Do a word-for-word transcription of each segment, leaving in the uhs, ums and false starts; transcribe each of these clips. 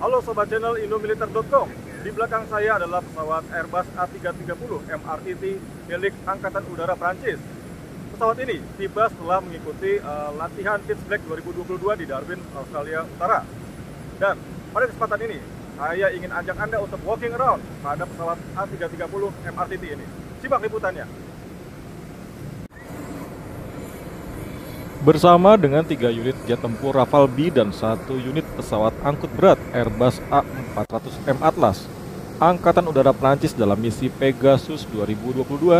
Halo Sobat Channel indomiliter titik com. Di belakang saya adalah pesawat Airbus A tiga tiga puluh M R T T milik Angkatan Udara Prancis. Pesawat ini tiba setelah mengikuti uh, latihan Pitch Black dua ribu dua puluh dua di Darwin, Australia Utara. Dan pada kesempatan ini, saya ingin ajak Anda untuk walking around pada pesawat A tiga tiga puluh M R T T ini. Simak liputannya. Bersama dengan tiga unit jet tempur Rafale B dan satu unit pesawat angkut berat Airbus A empat ratus M Atlas, Angkatan Udara Prancis dalam misi Pegasus dua ribu dua puluh dua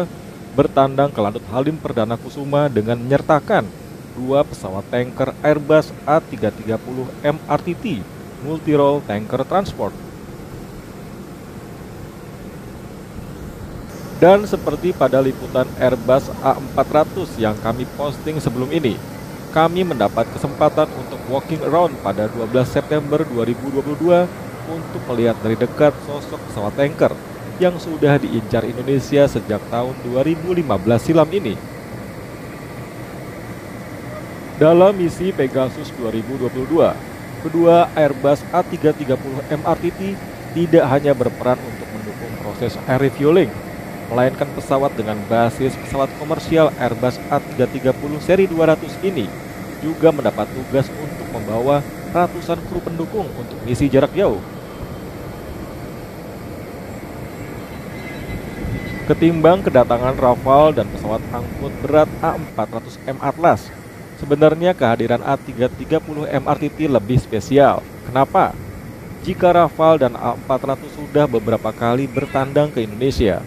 bertandang ke Landas Halim Perdana Kusuma dengan menyertakan dua pesawat tanker Airbus A tiga tiga puluh M R T T multi-role tanker transport. Dan seperti pada liputan Airbus A empat ratus yang kami posting sebelum ini, kami mendapat kesempatan untuk walking around pada dua belas September dua ribu dua puluh dua untuk melihat dari dekat sosok pesawat tanker yang sudah diincar Indonesia sejak tahun dua ribu lima belas silam ini. Dalam misi Pegasus dua ribu dua puluh dua, kedua Airbus A tiga tiga puluh M R T T tidak hanya berperan untuk mendukung proses air refueling, melainkan pesawat dengan basis pesawat komersial Airbus A tiga tiga puluh seri dua ratus ini juga mendapat tugas untuk membawa ratusan kru pendukung untuk misi jarak jauh. Ketimbang kedatangan Rafale dan pesawat angkut berat A empat ratus M Atlas, sebenarnya kehadiran A tiga tiga puluh M R T T lebih spesial. Kenapa? Jika Rafale dan A empat ratus sudah beberapa kali bertandang ke Indonesia,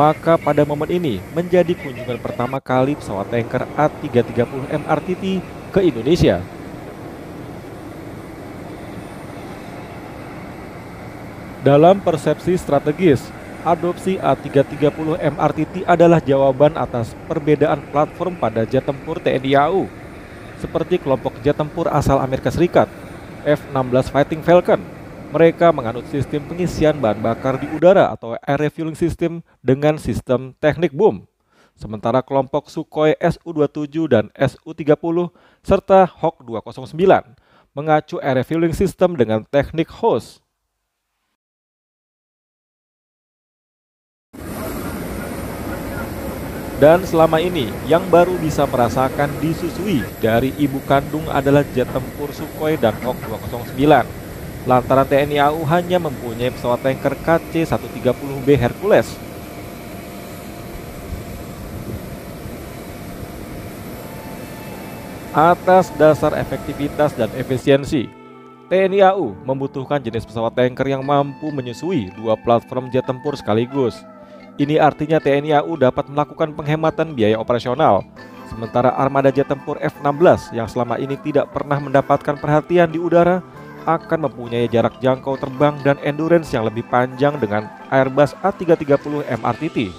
maka pada momen ini menjadi kunjungan pertama kali pesawat tanker A tiga tiga puluh M R T T ke Indonesia. Dalam persepsi strategis, adopsi A tiga tiga puluh M R T T adalah jawaban atas perbedaan platform pada jet tempur T N I A U, seperti kelompok jet tempur asal Amerika Serikat, F enam belas Fighting Falcon. Mereka menganut sistem pengisian bahan bakar di udara atau air refueling system dengan sistem teknik bom. Sementara kelompok Sukhoi S U dua puluh tujuh dan S U tiga puluh serta Hawk dua nol sembilan mengacu air refueling system dengan teknik hose. Dan selama ini yang baru bisa merasakan disusui dari ibu kandung adalah jet tempur Sukhoi dan Hawk dua nol sembilan. Lantaran T N I A U hanya mempunyai pesawat tanker K C seratus tiga puluh B Hercules. Atas dasar efektivitas dan efisiensi, T N I A U membutuhkan jenis pesawat tanker yang mampu menyusui dua platform jet tempur sekaligus. Ini artinya T N I A U dapat melakukan penghematan biaya operasional, sementara armada jet tempur F enam belas yang selama ini tidak pernah mendapatkan perhatian di udara akan mempunyai jarak jangkau terbang dan endurance yang lebih panjang dengan Airbus A tiga tiga puluh M R T T.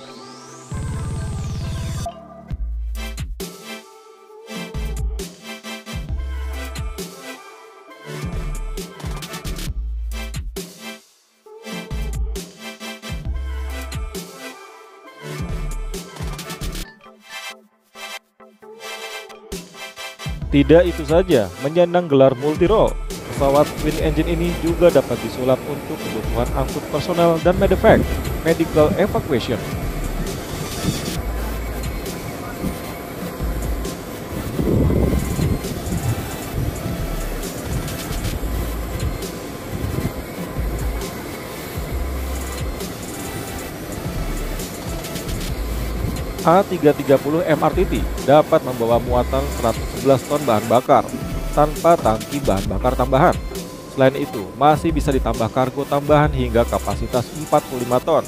Tidak itu saja, menyandang gelar multi-role, pesawat twin engine ini juga dapat disulap untuk kebutuhan angkut personal dan medevac, medical evacuation. A tiga tiga puluh M R T T dapat membawa muatan seratus sebelas ton bahan bakar tanpa tangki bahan bakar tambahan. Selain itu, masih bisa ditambah kargo tambahan hingga kapasitas empat puluh lima ton.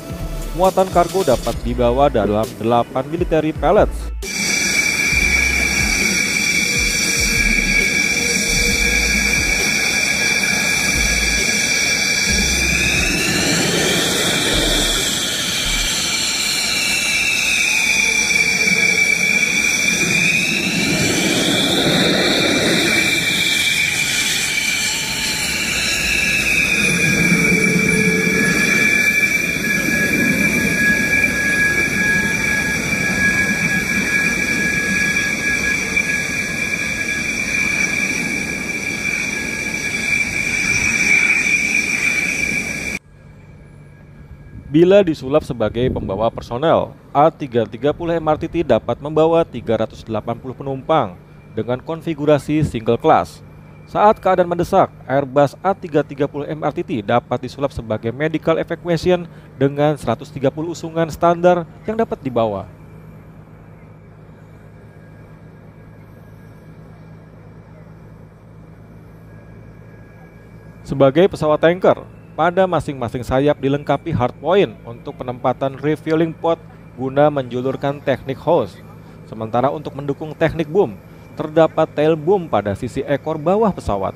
Muatan kargo dapat dibawa dalam delapan military pallets. bila disulap sebagai pembawa personel. A tiga tiga nol M R T T dapat membawa tiga ratus delapan puluh penumpang dengan konfigurasi single class. Saat keadaan mendesak, Airbus A tiga tiga nol M R T T dapat disulap sebagai medical evacuation dengan seratus tiga puluh usungan standar yang dapat dibawa. Sebagai pesawat tanker, pada masing-masing sayap dilengkapi hardpoint untuk penempatan refueling pod guna menjulurkan teknik hose. Sementara untuk mendukung teknik boom, terdapat tail boom pada sisi ekor bawah pesawat.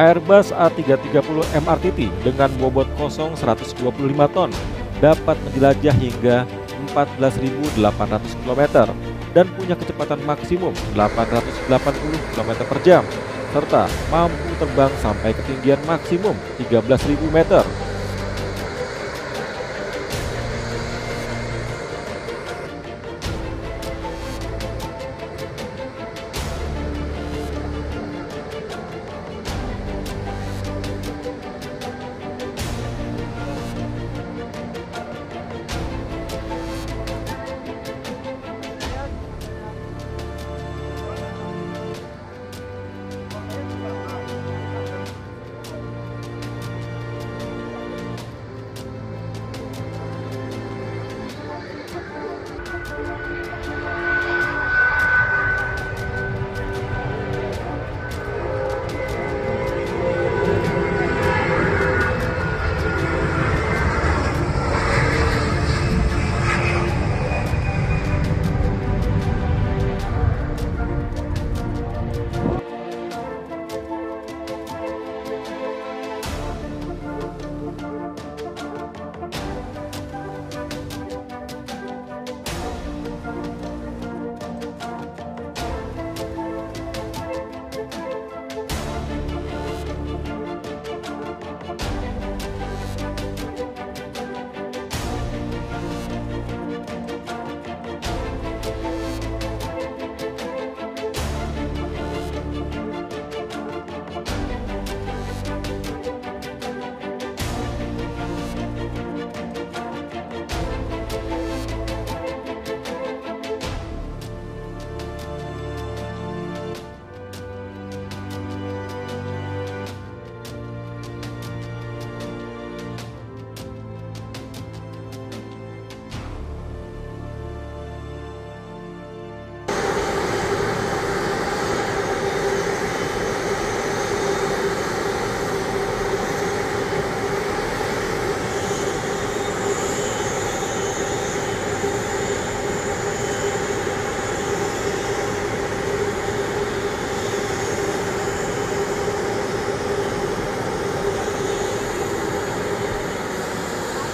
Airbus A tiga tiga nol M R T T dengan bobot kosong seratus dua puluh lima ton dapat menjelajah hingga empat belas ribu delapan ratus kilometer dan punya kecepatan maksimum delapan ratus delapan puluh kilometer per jam serta mampu terbang sampai ketinggian maksimum tiga belas ribu meter.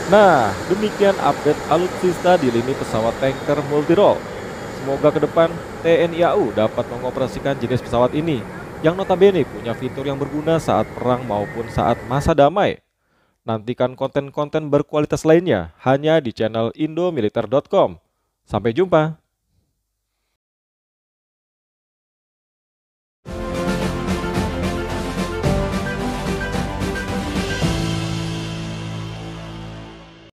Nah, demikian update alutsista di lini pesawat tanker multirole. Semoga ke depan T N I A U dapat mengoperasikan jenis pesawat ini, yang notabene punya fitur yang berguna saat perang maupun saat masa damai. Nantikan konten-konten berkualitas lainnya hanya di channel indomiliter titik com. Sampai jumpa!